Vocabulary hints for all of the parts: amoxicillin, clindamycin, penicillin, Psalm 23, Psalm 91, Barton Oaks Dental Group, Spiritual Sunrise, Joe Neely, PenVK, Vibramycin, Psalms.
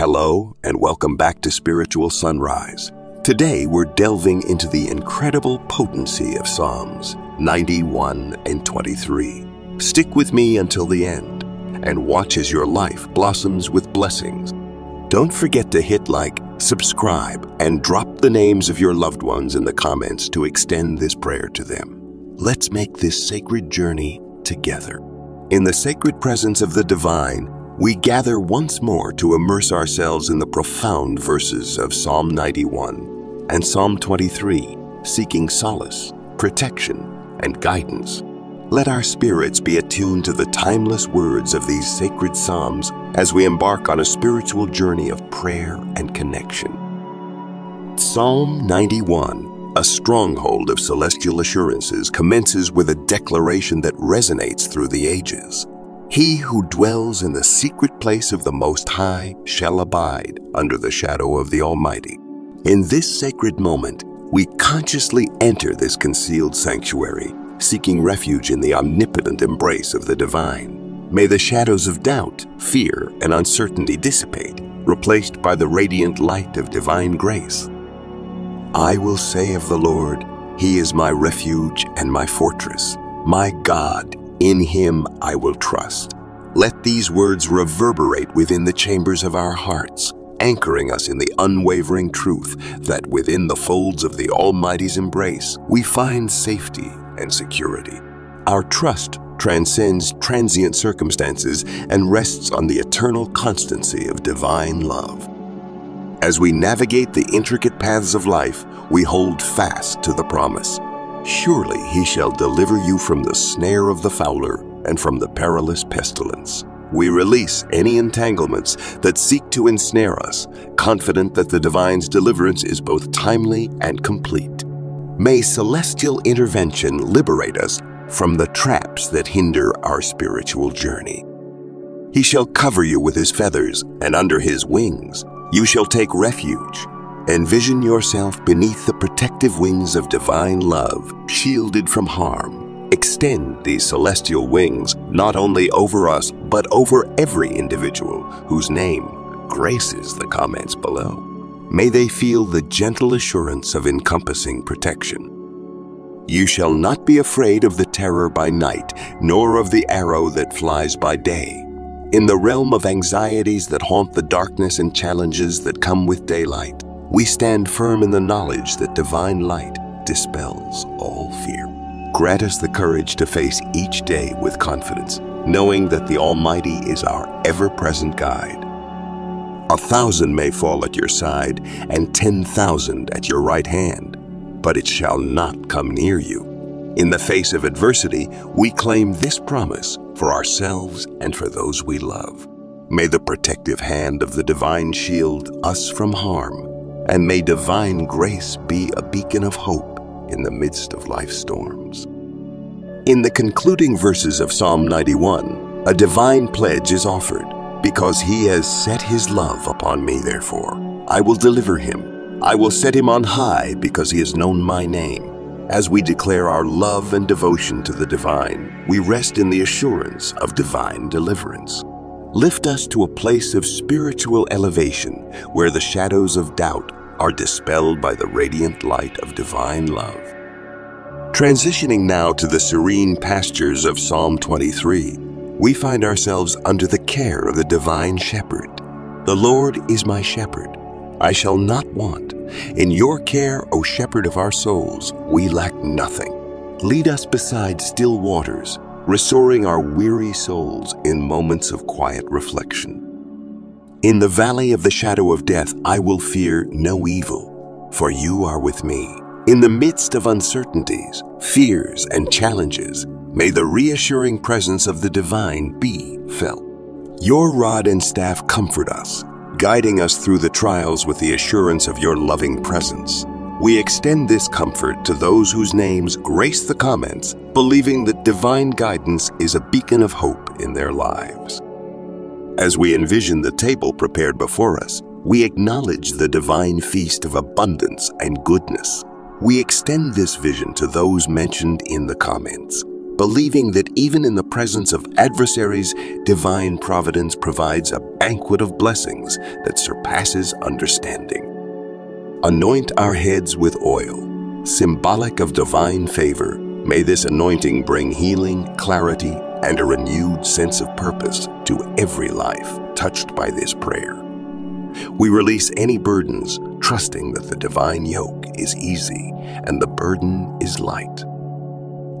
Hello, and welcome back to Spiritual Sunrise. Today, we're delving into the incredible potency of Psalms 91 and 23. Stick with me until the end, and watch as your life blossoms with blessings. Don't forget to hit like, subscribe, and drop the names of your loved ones in the comments to extend this prayer to them. Let's make this sacred journey together. In the sacred presence of the divine, we gather once more to immerse ourselves in the profound verses of Psalm 91 and Psalm 23, seeking solace, protection, and guidance. Let our spirits be attuned to the timeless words of these sacred psalms as we embark on a spiritual journey of prayer and connection. Psalm 91, a stronghold of celestial assurances, commences with a declaration that resonates through the ages. He who dwells in the secret place of the Most High shall abide under the shadow of the Almighty. In this sacred moment, we consciously enter this concealed sanctuary, seeking refuge in the omnipotent embrace of the divine. May the shadows of doubt, fear, and uncertainty dissipate, replaced by the radiant light of divine grace. I will say of the Lord, He is my refuge and my fortress, my God. In Him I will trust. Let these words reverberate within the chambers of our hearts, anchoring us in the unwavering truth that within the folds of the Almighty's embrace, we find safety and security. Our trust transcends transient circumstances and rests on the eternal constancy of divine love. As we navigate the intricate paths of life, we hold fast to the promise. Surely He shall deliver you from the snare of the fowler and from the perilous pestilence. We release any entanglements that seek to ensnare us, confident that the divine's deliverance is both timely and complete. May celestial intervention liberate us from the traps that hinder our spiritual journey. He shall cover you with His feathers, and under His wings you shall take refuge. Envision yourself beneath the protective wings of divine love, shielded from harm. Extend these celestial wings not only over us, but over every individual whose name graces the comments below. May they feel the gentle assurance of encompassing protection. You shall not be afraid of the terror by night, nor of the arrow that flies by day. In the realm of anxieties that haunt the darkness and challenges that come with daylight, we stand firm in the knowledge that divine light dispels all fear. Grant us the courage to face each day with confidence, knowing that the Almighty is our ever-present guide. 1,000 may fall at your side and 10,000 at your right hand, but it shall not come near you. In the face of adversity, we claim this promise for ourselves and for those we love. May the protective hand of the divine shield us from harm, and may divine grace be a beacon of hope in the midst of life's storms. In the concluding verses of Psalm 91, a divine pledge is offered. Because He has set His love upon me, therefore, I will deliver him. I will set him on high because he has known my name. As we declare our love and devotion to the divine, we rest in the assurance of divine deliverance. Lift us to a place of spiritual elevation where the shadows of doubt are dispelled by the radiant light of divine love. Transitioning now to the serene pastures of Psalm 23, we find ourselves under the care of the divine shepherd. The Lord is my shepherd, I shall not want. In your care, O shepherd of our souls, we lack nothing. Lead us beside still waters, restoring our weary souls in moments of quiet reflection. In the valley of the shadow of death, I will fear no evil, for you are with me. In the midst of uncertainties, fears, and challenges, may the reassuring presence of the divine be felt. Your rod and staff comfort us, guiding us through the trials with the assurance of your loving presence. We extend this comfort to those whose names grace the comments, believing that divine guidance is a beacon of hope in their lives. As we envision the table prepared before us, we acknowledge the divine feast of abundance and goodness. We extend this vision to those mentioned in the comments, believing that even in the presence of adversaries, divine providence provides a banquet of blessings that surpasses understanding. Anoint our heads with oil, symbolic of divine favor. May this anointing bring healing, clarity, and a renewed sense of purpose to every life touched by this prayer. We release any burdens, trusting that the divine yoke is easy and the burden is light.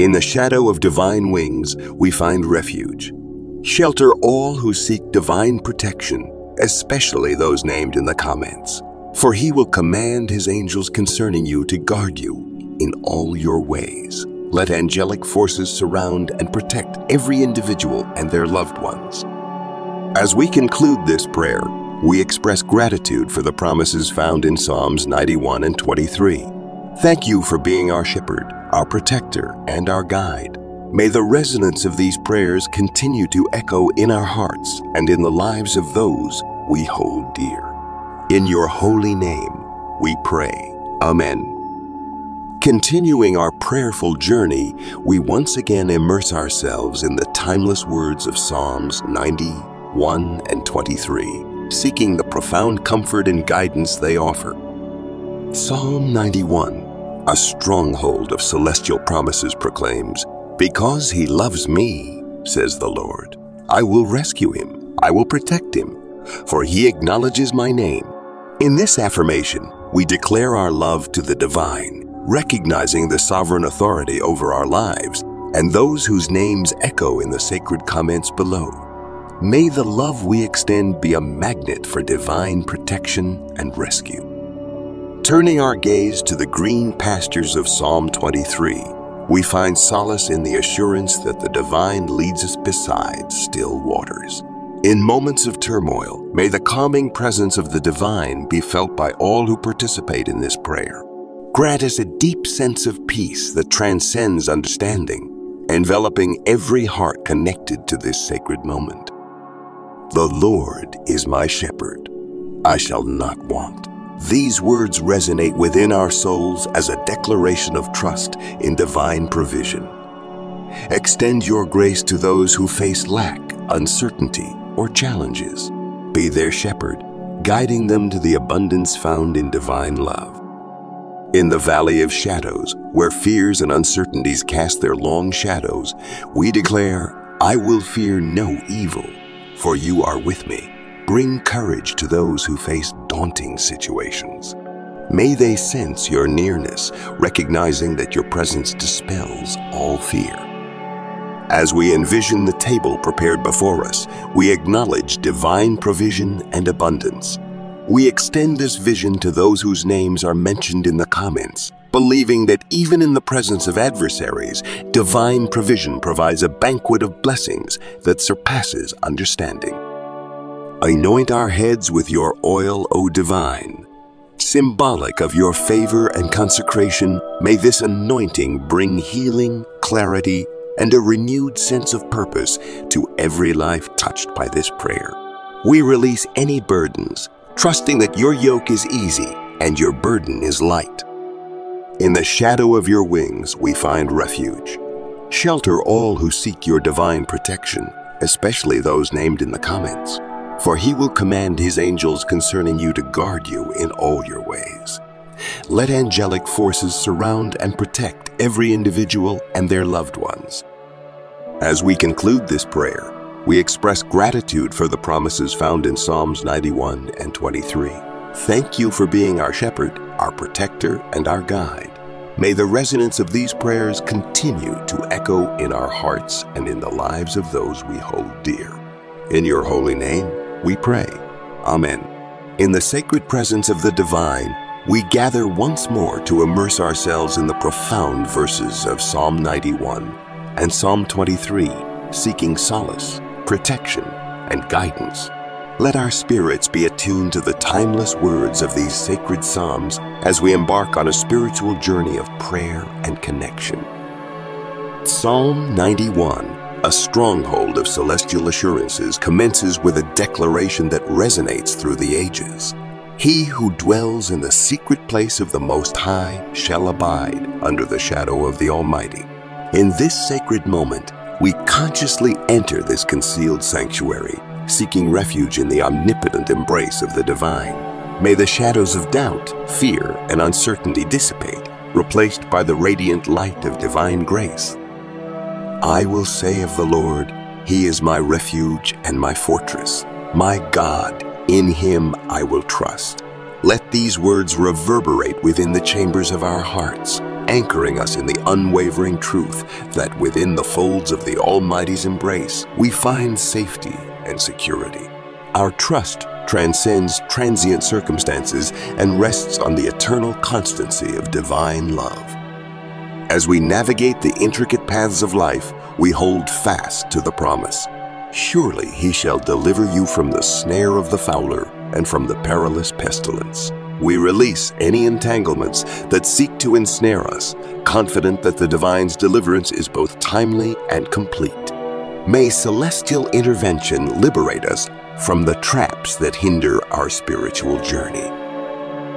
In the shadow of divine wings, we find refuge. Shelter all who seek divine protection, especially those named in the comments. For he will command his angels concerning you to guard you in all your ways. Let angelic forces surround and protect every individual and their loved ones. As we conclude this prayer, we express gratitude for the promises found in Psalms 91 and 23. Thank you for being our shepherd, our protector, and our guide. May the resonance of these prayers continue to echo in our hearts and in the lives of those we hold dear. In your holy name, we pray. Amen. Continuing our prayerful journey, we once again immerse ourselves in the timeless words of Psalms 91 and 23, seeking the profound comfort and guidance they offer. Psalm 91, a stronghold of celestial promises, proclaims, "Because he loves me, says the Lord, I will rescue him, I will protect him, for he acknowledges my name." In this affirmation, we declare our love to the divine, recognizing the sovereign authority over our lives and those whose names echo in the sacred comments below. May the love we extend be a magnet for divine protection and rescue. Turning our gaze to the green pastures of Psalm 23, we find solace in the assurance that the divine leads us beside still waters. In moments of turmoil, may the calming presence of the divine be felt by all who participate in this prayer. Grant us a deep sense of peace that transcends understanding, enveloping every heart connected to this sacred moment. "The Lord is my shepherd, I shall not want." These words resonate within our souls as a declaration of trust in divine provision. Extend your grace to those who face lack, uncertainty, or challenges. Be their shepherd, guiding them to the abundance found in divine love. In the valley of shadows, where fears and uncertainties cast their long shadows, we declare, "I will fear no evil, for you are with me." Bring courage to those who face daunting situations. May they sense your nearness, recognizing that your presence dispels all fear. As we envision the table prepared before us, we acknowledge divine provision and abundance. We extend this vision to those whose names are mentioned in the comments, believing that even in the presence of adversaries, divine provision provides a banquet of blessings that surpasses understanding. Anoint our heads with your oil, O divine. Symbolic of your favor and consecration, may this anointing bring healing, clarity, and a renewed sense of purpose to every life touched by this prayer. We release any burdens, trusting that your yoke is easy and your burden is light. In the shadow of your wings, we find refuge. Shelter all who seek your divine protection, especially those named in the comments, for he will command his angels concerning you to guard you in all your ways. Let angelic forces surround and protect every individual and their loved ones. As we conclude this prayer, we express gratitude for the promises found in Psalms 91 and 23. Thank you for being our shepherd, our protector, and our guide. May the resonance of these prayers continue to echo in our hearts and in the lives of those we hold dear. In your holy name, we pray. Amen. In the sacred presence of the divine, we gather once more to immerse ourselves in the profound verses of Psalm 91 and Psalm 23, seeking solace, protection, and guidance. Let our spirits be attuned to the timeless words of these sacred psalms as we embark on a spiritual journey of prayer and connection. Psalm 91, a stronghold of celestial assurances, commences with a declaration that resonates through the ages. "He who dwells in the secret place of the Most High shall abide under the shadow of the Almighty." In this sacred moment, we consciously enter this concealed sanctuary, seeking refuge in the omnipotent embrace of the divine. May the shadows of doubt, fear, and uncertainty dissipate, replaced by the radiant light of divine grace. I will say of the Lord, He is my refuge and my fortress, my God, in Him I will trust. Let these words reverberate within the chambers of our hearts, anchoring us in the unwavering truth that within the folds of the Almighty's embrace, we find safety and security. Our trust transcends transient circumstances and rests on the eternal constancy of divine love. As we navigate the intricate paths of life, we hold fast to the promise. Surely He shall deliver you from the snare of the fowler and from the perilous pestilence. We release any entanglements that seek to ensnare us, confident that the divine's deliverance is both timely and complete. May celestial intervention liberate us from the traps that hinder our spiritual journey.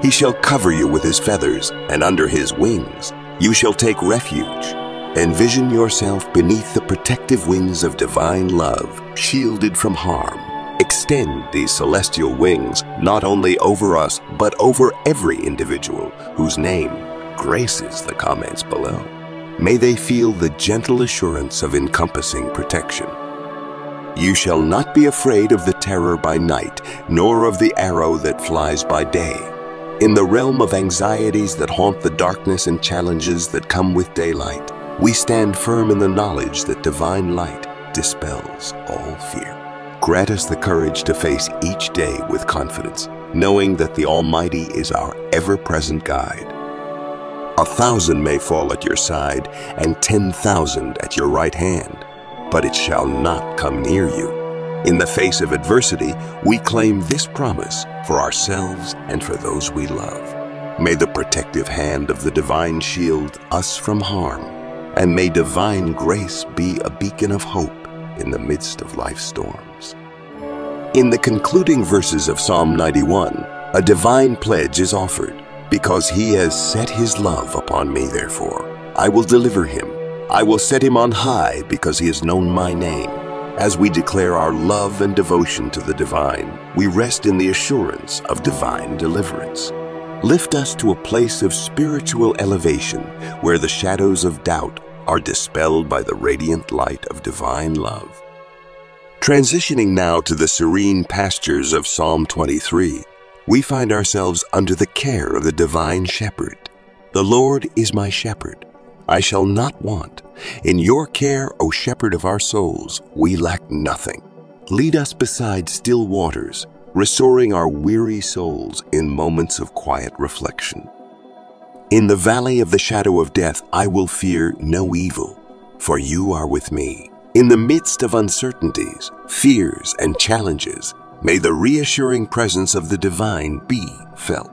He shall cover you with His feathers, and under His wings you shall take refuge. Envision yourself beneath the protective wings of divine love, shielded from harm. Extend these celestial wings not only over us, but over every individual whose name graces the comments below. May they feel the gentle assurance of encompassing protection. You shall not be afraid of the terror by night, nor of the arrow that flies by day. In the realm of anxieties that haunt the darkness and challenges that come with daylight, we stand firm in the knowledge that divine light dispels all fear. Grant us the courage to face each day with confidence, knowing that the Almighty is our ever-present guide. 1,000 may fall at your side and 10,000 at your right hand, but it shall not come near you. In the face of adversity, we claim this promise for ourselves and for those we love. May the protective hand of the divine shield us from harm, and may divine grace be a beacon of hope in the midst of life's storms. In the concluding verses of Psalm 91, a divine pledge is offered. Because He has set His love upon me, therefore, I will deliver him. I will set him on high because he has known my name. As we declare our love and devotion to the divine, we rest in the assurance of divine deliverance. Lift us to a place of spiritual elevation where the shadows of doubt are dispelled by the radiant light of divine love. Transitioning now to the serene pastures of Psalm 23, we find ourselves under the care of the divine shepherd. The Lord is my shepherd, I shall not want. In your care, O shepherd of our souls, we lack nothing. Lead us beside still waters, restoring our weary souls in moments of quiet reflection. In the valley of the shadow of death, I will fear no evil, for you are with me. In the midst of uncertainties, fears, and challenges, may the reassuring presence of the divine be felt.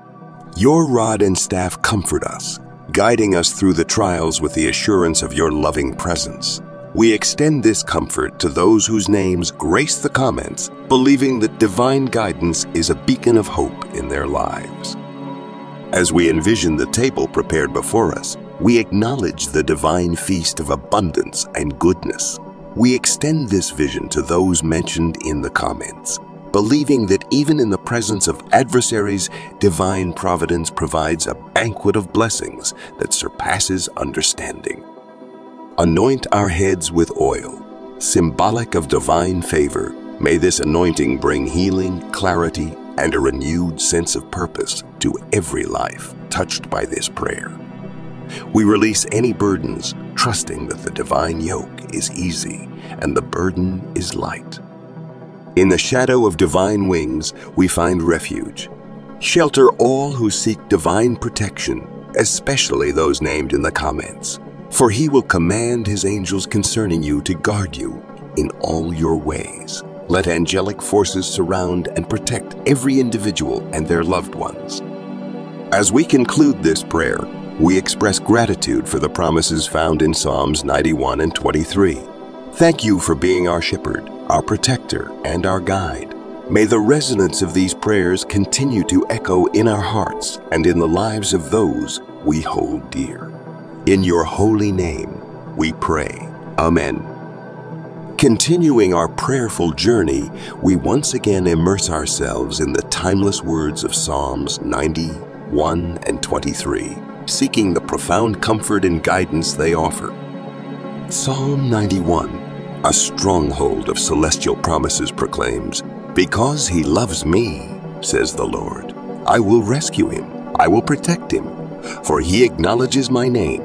Your rod and staff comfort us, guiding us through the trials with the assurance of your loving presence. We extend this comfort to those whose names grace the comments, believing that divine guidance is a beacon of hope in their lives. As we envision the table prepared before us, we acknowledge the divine feast of abundance and goodness. We extend this vision to those mentioned in the comments, believing that even in the presence of adversaries, divine providence provides a banquet of blessings that surpasses understanding. Anoint our heads with oil, symbolic of divine favor. May this anointing bring healing, clarity, and a renewed sense of purpose to every life touched by this prayer. We release any burdens, trusting that the divine yoke is easy and the burden is light. In the shadow of divine wings, we find refuge. Shelter all who seek divine protection, especially those named in the comments. For He will command His angels concerning you to guard you in all your ways. Let angelic forces surround and protect every individual and their loved ones. As we conclude this prayer, we express gratitude for the promises found in Psalms 91 and 23. Thank you for being our shepherd, our protector, and our guide. May the resonance of these prayers continue to echo in our hearts and in the lives of those we hold dear. In your holy name, we pray. Amen. Continuing our prayerful journey, we once again immerse ourselves in the timeless words of Psalms 91 and 23, seeking the profound comfort and guidance they offer. Psalm 91, a stronghold of celestial promises, proclaims, "Because he loves me, says the Lord, I will rescue him, I will protect him, for he acknowledges my name."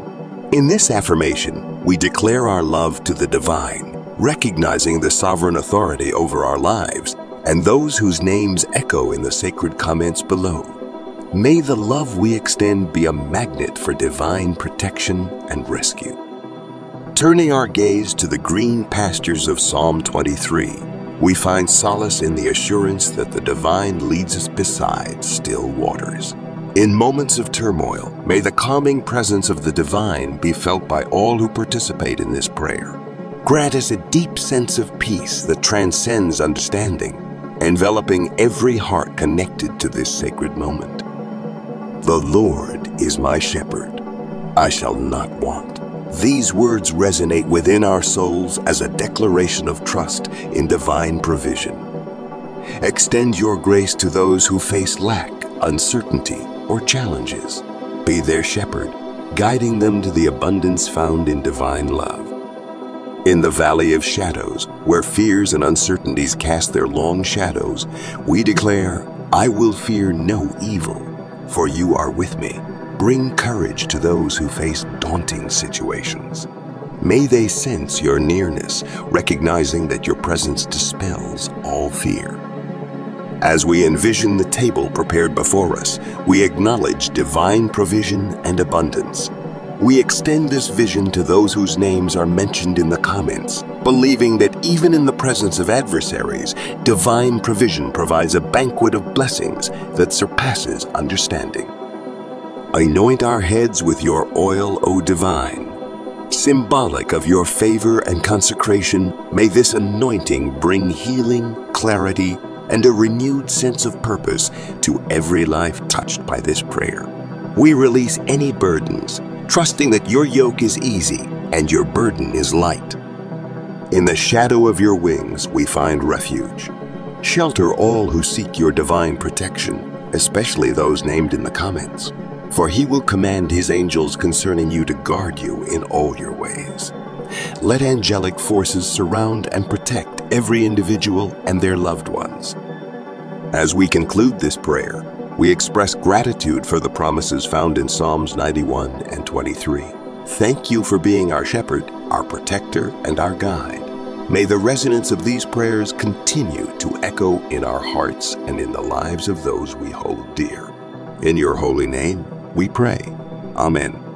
In this affirmation, we declare our love to the divine, recognizing the sovereign authority over our lives and those whose names echo in the sacred comments below. May the love we extend be a magnet for divine protection and rescue. Turning our gaze to the green pastures of Psalm 23, we find solace in the assurance that the divine leads us beside still waters. In moments of turmoil, may the calming presence of the divine be felt by all who participate in this prayer. Grant us a deep sense of peace that transcends understanding, enveloping every heart connected to this sacred moment. "The Lord is my shepherd, I shall not want." These words resonate within our souls as a declaration of trust in divine provision. Extend your grace to those who face lack, uncertainty, or challenges. Be their shepherd, guiding them to the abundance found in divine love. In the valley of shadows, where fears and uncertainties cast their long shadows, we declare, "I will fear no evil, for you are with me." Bring courage to those who face daunting situations. May they sense your nearness, recognizing that your presence dispels all fear. As we envision the table prepared before us, we acknowledge divine provision and abundance. We extend this vision to those whose names are mentioned in the comments, believing that even in the presence of adversaries, divine provision provides a banquet of blessings that surpasses understanding. Anoint our heads with your oil, O divine. Symbolic of your favor and consecration, may this anointing bring healing, clarity, and a renewed sense of purpose to every life touched by this prayer. We release any burdens, trusting that your yoke is easy and your burden is light. In the shadow of your wings, we find refuge. Shelter all who seek your divine protection, especially those named in the comments, for he will command his angels concerning you to guard you in all your ways. Let angelic forces surround and protect every individual and their loved ones. As we conclude this prayer, we express gratitude for the promises found in Psalms 91 and 23. Thank you for being our shepherd, our protector, and our guide. May the resonance of these prayers continue to echo in our hearts and in the lives of those we hold dear. In your holy name, we pray. Amen.